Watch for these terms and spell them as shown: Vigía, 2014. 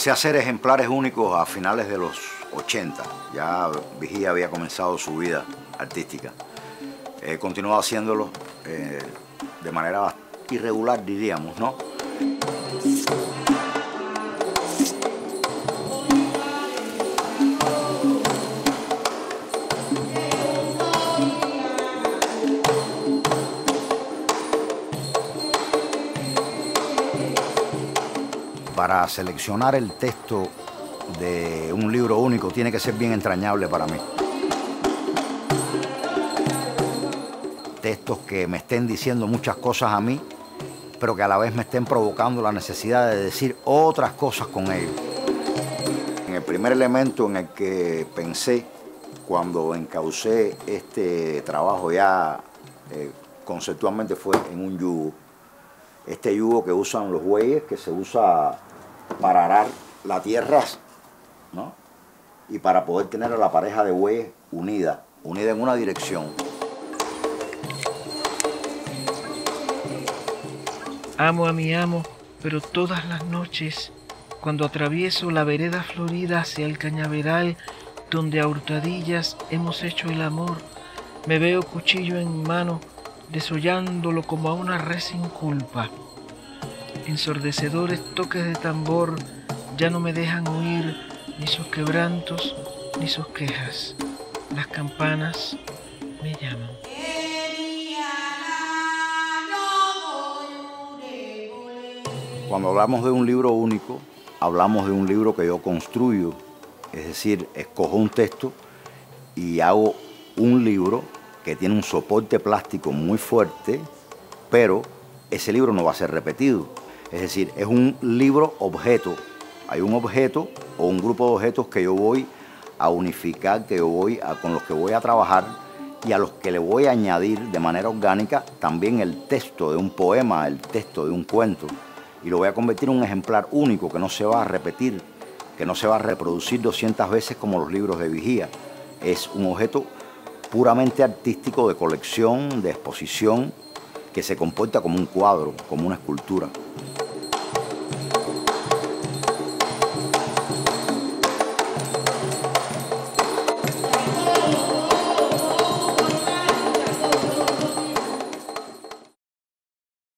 Comencé a hacer ejemplares únicos a finales de los 80. Ya Vigía había comenzado su vida artística. He continuado haciéndolo de manera irregular, diríamos, ¿no? Para seleccionar el texto de un libro único tiene que ser bien entrañable para mí. Textos que me estén diciendo muchas cosas a mí, pero que a la vez me estén provocando la necesidad de decir otras cosas con ellos. En el primer elemento en el que pensé cuando encaucé este trabajo ya conceptualmente fue en un yugo. Este yugo que usan los bueyes, que se usa para arar la tierra, ¿no? Y para poder tener a la pareja de bueyes unida en una dirección. Amo a mi amo, pero todas las noches, cuando atravieso la vereda florida hacia el cañaveral, donde a hurtadillas hemos hecho el amor, me veo cuchillo en mano, desollándolo como a una res sin culpa. Ensordecedores toques de tambor ya no me dejan oír ni sus quebrantos ni sus quejas. Las campanas me llaman. Cuando hablamos de un libro único, hablamos de un libro que yo construyo, es decir, escojo un texto y hago un libro que tiene un soporte plástico muy fuerte, pero ese libro no va a ser repetido. Es decir, es un libro objeto. Hay un objeto o un grupo de objetos que yo voy a unificar, con los que voy a trabajar y a los que le voy a añadir de manera orgánica también el texto de un poema, el texto de un cuento. Y lo voy a convertir en un ejemplar único que no se va a repetir, que no se va a reproducir 200 veces como los libros de Vigía. Es un objeto puramente artístico, de colección, de exposición, que se comporta como un cuadro, como una escultura.